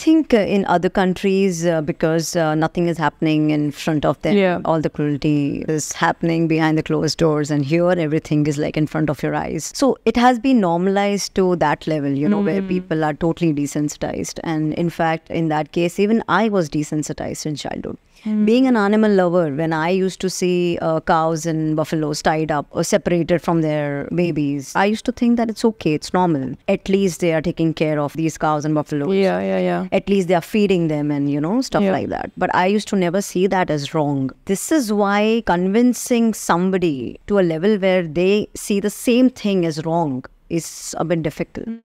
think in other countries, because nothing is happening in front of them, all the cruelty is happening behind the closed doors, and here everything is like in front of your eyes. So it has been normalized to that level, you know, where people are totally desensitized. And in fact, in that case, even I was desensitized in childhood. Being an animal lover, when I used to see cows and buffaloes tied up or separated from their babies, I used to think that it's okay, it's normal. At least they are taking care of these cows and buffaloes. At least they are feeding them and, you know, stuff like that. But I used to never see that as wrong. This is why convincing somebody to a level where they see the same thing as wrong is a bit difficult.